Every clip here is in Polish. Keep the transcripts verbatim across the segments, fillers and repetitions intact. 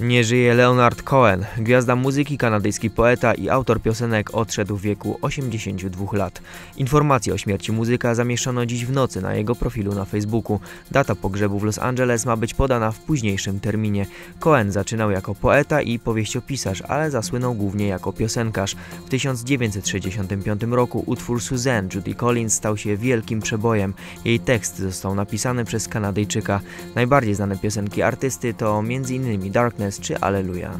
Nie żyje Leonard Cohen, gwiazda muzyki, kanadyjski poeta i autor piosenek, odszedł w wieku osiemdziesięciu dwóch lat. Informacje o śmierci muzyka zamieszczono dziś w nocy na jego profilu na Facebooku. Data pogrzebu w Los Angeles ma być podana w późniejszym terminie. Cohen zaczynał jako poeta i powieściopisarz, ale zasłynął głównie jako piosenkarz. W tysiąc dziewięćset sześćdziesiątym piątym roku utwór Suzanne Judy Collins stał się wielkim przebojem. Jej tekst został napisany przez Kanadyjczyka. Najbardziej znane piosenki artysty to między innymi Darkness czy Alleluja.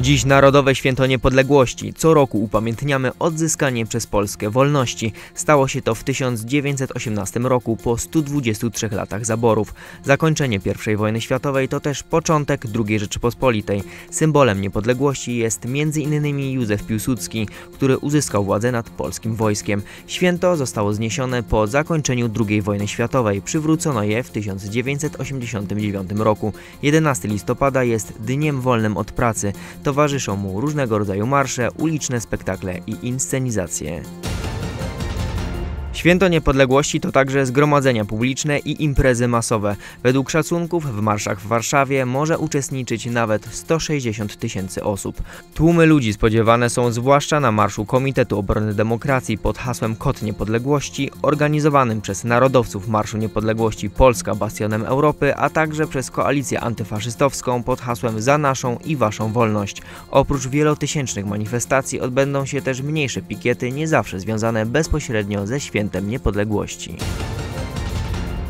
Dziś Narodowe Święto Niepodległości. Co roku upamiętniamy odzyskanie przez Polskę wolności. Stało się to w tysiąc dziewięćset osiemnastym roku po stu dwudziestu trzech latach zaborów. Zakończenie pierwszej wojny światowej to też początek drugiej Rzeczypospolitej. Symbolem niepodległości jest między innymi Józef Piłsudski, który uzyskał władzę nad polskim wojskiem. Święto zostało zniesione po zakończeniu drugiej wojny światowej. Przywrócono je w tysiąc dziewięćset osiemdziesiątym dziewiątym roku. jedenastego listopada jest dniem wolnym od pracy. Towarzyszą mu różnego rodzaju marsze, uliczne spektakle i inscenizacje. Święto Niepodległości to także zgromadzenia publiczne i imprezy masowe. Według szacunków w marszach w Warszawie może uczestniczyć nawet sto sześćdziesiąt tysięcy osób. Tłumy ludzi spodziewane są zwłaszcza na Marszu Komitetu Obrony Demokracji pod hasłem Kot Niepodległości, organizowanym przez narodowców Marszu Niepodległości Polska bastionem Europy, a także przez koalicję antyfaszystowską pod hasłem Za naszą i waszą wolność. Oprócz wielotysięcznych manifestacji odbędą się też mniejsze pikiety, nie zawsze związane bezpośrednio ze świętem Niepodległości.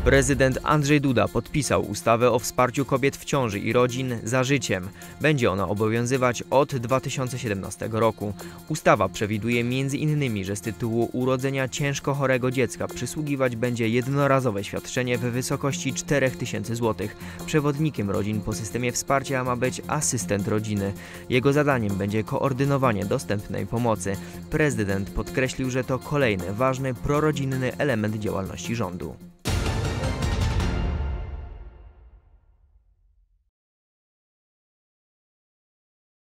Prezydent Andrzej Duda podpisał ustawę o wsparciu kobiet w ciąży i rodzin Za życiem. Będzie ona obowiązywać od dwa tysiące siedemnastego roku. Ustawa przewiduje między innymi, że z tytułu urodzenia ciężko chorego dziecka przysługiwać będzie jednorazowe świadczenie w wysokości czterech tysięcy złotych. Przewodnikiem rodzin po systemie wsparcia ma być asystent rodziny. Jego zadaniem będzie koordynowanie dostępnej pomocy. Prezydent podkreślił, że to kolejny ważny prorodzinny element działalności rządu.